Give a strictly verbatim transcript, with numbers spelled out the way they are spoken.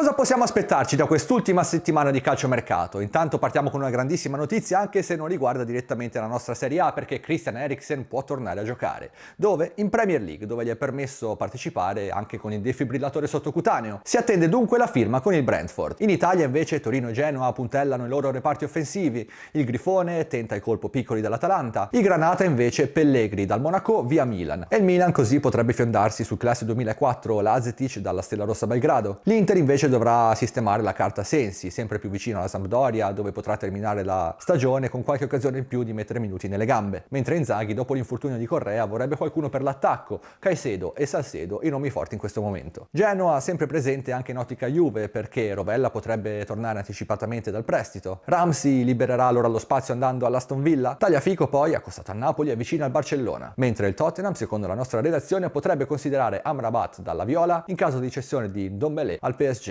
Cosa possiamo aspettarci da quest'ultima settimana di calciomercato? Intanto partiamo con una grandissima notizia, anche se non riguarda direttamente la nostra Serie A, perché Christian Eriksen può tornare a giocare. Dove? In Premier League, dove gli è permesso partecipare anche con il defibrillatore sottocutaneo. Si attende dunque la firma con il Brentford. In Italia invece Torino e Genoa puntellano i loro reparti offensivi. Il Grifone tenta il colpo Piccoli dall'Atalanta. I Granata invece Pellegri dal Monaco via Milan. E il Milan così potrebbe fiondarsi sul classe duemilaquattro Lazetic dalla Stella Rossa Belgrado. L'Inter invece dovrà sistemare la carta Sensi, sempre più vicino alla Sampdoria, dove potrà terminare la stagione con qualche occasione in più di mettere minuti nelle gambe. Mentre Inzaghi, dopo l'infortunio di Correa, vorrebbe qualcuno per l'attacco. Caicedo e Salcedo, i nomi forti in questo momento. Genoa sempre presente anche in ottica Juve, perché Rovella potrebbe tornare anticipatamente dal prestito. Ramsey libererà allora lo spazio andando all'Aston Villa. Tagliafico poi, accostato a Napoli, è vicino al Barcellona. Mentre il Tottenham, secondo la nostra redazione, potrebbe considerare Amrabat dalla Viola in caso di cessione di Dombele al P S G.